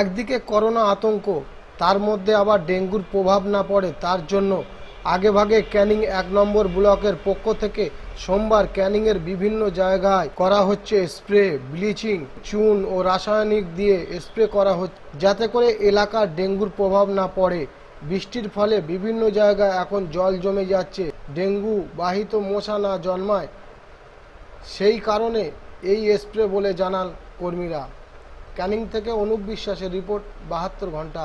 একদিকে করোনা আতঙ্ক, তার মধ্যে আবার ডেঙ্গুর প্রভাব না পড়ে তার জন্য আগেভাগে ক্যানিং ১ নম্বর ব্লকের পক্ষ থেকে সোমবার ক্যানিংয়ের বিভিন্ন জায়গায় করা হচ্ছে স্প্রে। ব্লিচিং, চুন ও রাসায়নিক দিয়ে স্প্রে করা হচ্ছে যাতে করে এলাকার ডেঙ্গুর প্রভাব না পড়ে। বৃষ্টির ফলে বিভিন্ন জায়গায় এখন জল জমে যাচ্ছে, ডেঙ্গু বাহিত মশা না জন্মায় সেই কারণে এই স্প্রে বলে জানান কর্মীরা। ক্যানিং থেকে অনুপ বিশ্বাসের রিপোর্ট 72 ঘন্টা।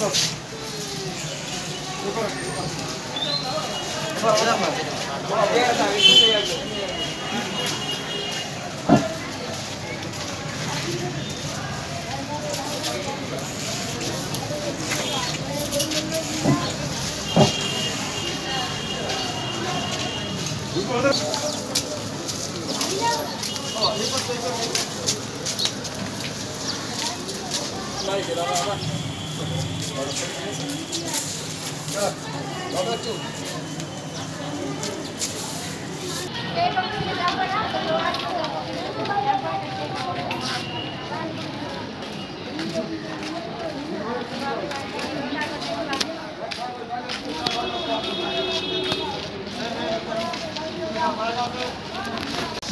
रखो Thank you.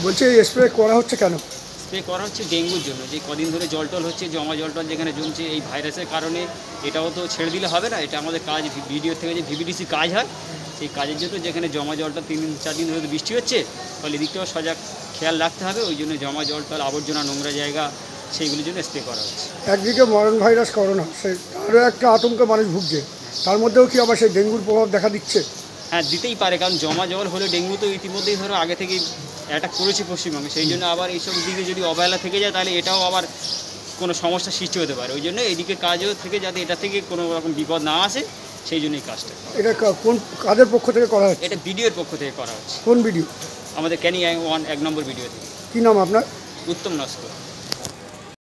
বলছে স্প্রে করা হচ্ছে কেন? স্প্রে করা হচ্ছে ডেঙ্গুর জন্য। যে কদিন ধরে জলটল হচ্ছে, জমা জলটল যেখানে জমছে এই ভাইরাসের কারণে, এটাও তো ছেড়ে দিলে হবে না। এটা আমাদের কাজ, ভিডিও থেকে যে ভিবিডিসি কাজ হয় সেই কাজের জন্য যেখানে জমা জলটল 3-4 দিন ধরে বৃষ্টি হচ্ছে, ফলে এদিকটাও সজাগ খেয়াল রাখতে হবে। ওই জন্য জমা জলটল, আবর্জনা, নোংরা জায়গা সেইগুলির জন্য স্প্রে করা হচ্ছে। একদিকে মরণ ভাইরাস, করোনা, সেই আরও একটা আতঙ্কে মানুষ ভুগছে, তার মধ্যেও কি আবার সেই ডেঙ্গুর প্রভাব দেখা দিচ্ছে? হ্যাঁ, দিতেই পারে, কারণ জমা জল হলে ডেঙ্গু তো ইতিমধ্যেই ধরো আগে থেকেই অ্যাটাক করেছে পশ্চিমবঙ্গে। সেই জন্য আবার এইসব দিকে যদি অবহেলা থেকে যায় তাহলে এটাও আবার কোনো সমস্যার সৃষ্টি হতে পারে। ওই জন্য এইদিকে কাজও থেকে যাতে এটা থেকে কোনো রকম বিপদ না আসে সেই জন্যই কাজটা। এটা কোন কাজের পক্ষ থেকে করা হচ্ছে? এটা ভিডিওর পক্ষ থেকে করা হচ্ছে। কোন ভিডিও? আমাদের ক্যানিং 1 নম্বর ভিডিও থেকে। কী নাম আপনার? উত্তম নস্কর।